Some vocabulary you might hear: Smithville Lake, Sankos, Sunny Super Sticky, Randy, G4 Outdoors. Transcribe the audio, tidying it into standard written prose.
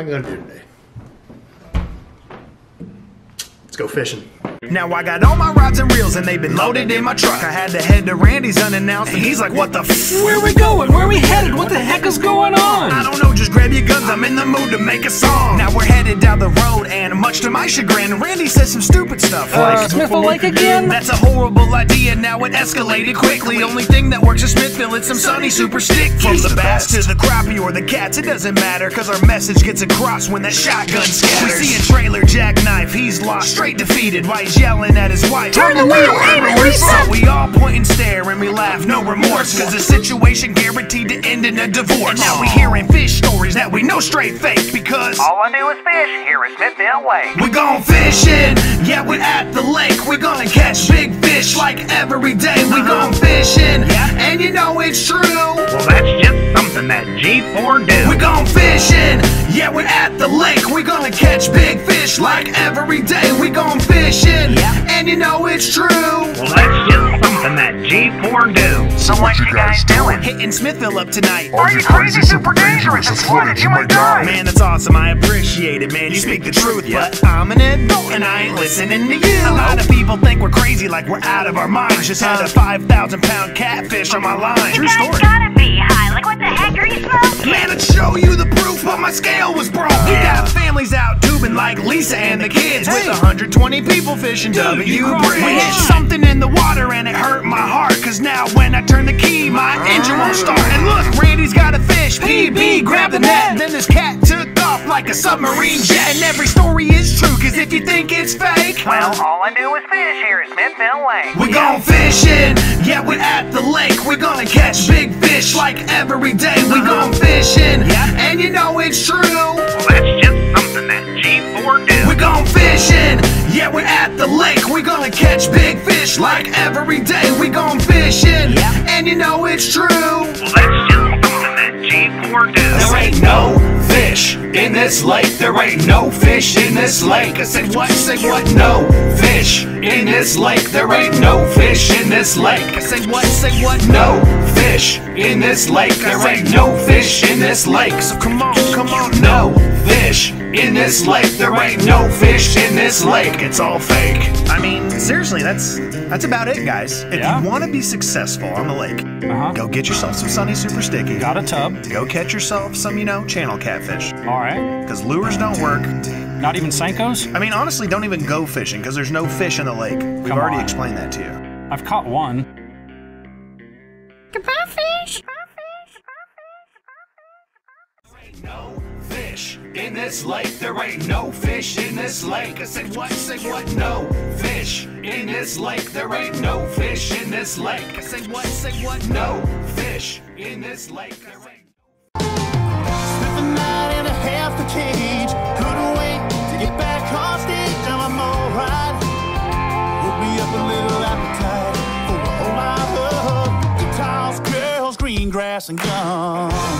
am I going to do today? Let's go fishing. Now I got all my rods and reels and they've been loaded in my truck. I had to head to Randy's unannounced and he's like, what the f***? Where we going? Where we headed? What the heck is going on? I don't know, just grab your guns, I'm in the mood to make a song. Now we're headed down the road and much to my chagrin, Randy says some stupid stuff like Smithville Lake again? That's a horrible idea, now it escalated quickly. Only thing that works at Smithville is some Sunny Super Sticky. From the bass to the crappie or the cats, it doesn't matter, cause our message gets across when that shotgun scatters. We see a trailer jackknife, he's lost, straight defeated. Why yelling at his wife, turn the wheel, aim and reset. We all point and stare and we laugh, no remorse, cause the situation guaranteed to end in a divorce. And now we hearing fish stories that we know straight fake, because all I do is fish here at Smithville Lake. We gon' fishing, yeah we at the lake. We gonna catch big fish like every day. We gon' fishing, and you know it's true. Well that's just something that G4 do. We gon' fishing, yeah we at the lake. We gonna catch big fish like every day. We gon' fishing, and you know it's true. Well, that's just something that G4 do. So what you guys doing? Hitting Smithville up tonight. Are you crazy? Super dangerous. It's flooded. You might die. Man, that's awesome. I appreciate it, man. You speak the truth, but I'm an adult and I ain't listening to you. A lot of people think we're crazy, like we're out of our minds. Just had a 5,000-pound catfish on my line. True story. You guys gotta be high. Like, what the heck are you smoking? Man, I'd show you the proof, but my scale was broke. You got families out tubing like Lisa and the kids with 120 people fishing W Bridge. We hit something in the water and it hurt my heart, cause now when I turn the key my engine won't start. And look, Randy's got a fish, PB, grab the net. Then this cat took off like a submarine jet. And every story is true, cause if you think it's fake, well, all I do is fish here at Smithville Lake. We gon' fishing, yeah we at the lake. We gonna catch big fish like every day. We gon' fishing, and you know it's true. Well, that's just something that G4 do. We gon' fishing, yeah we're at the lake. We gonna catch big fish like every day. We gon' fishing, and you know it's true. Well, that's just something that G4 do. There ain't no fish in this lake. There ain't no fish in this lake. I said what? Say what? No fish in this lake. There ain't no fish in this lake. I said what? Say what? No fish in this lake. There ain't no fish in this lake. So come on, come on, no fish in this lake. There ain't no fish in this lake. It's all fake. I mean, seriously, that's about it, guys. If you want to be successful on the lake, go get yourself some Sunny Super Sticky. Got a tub. Go catch yourself some, you know, channel catfish. All right. Because lures don't work. Not even Sankos? I mean, honestly, don't even go fishing because there's no fish in the lake. We've already explained that to you. I've caught one. Goodbye, fish. No fish in this lake. There ain't no fish in this lake. I said what? Say what? No fish in this lake. There ain't no fish in this lake. I said what? Say what? No fish in this lake. Spent the night in a half the cage. Couldn't wait to get back on stage. Now I'm alright. Hook me up a little appetite for a whole lot of guitars, girls, green grass, and guns.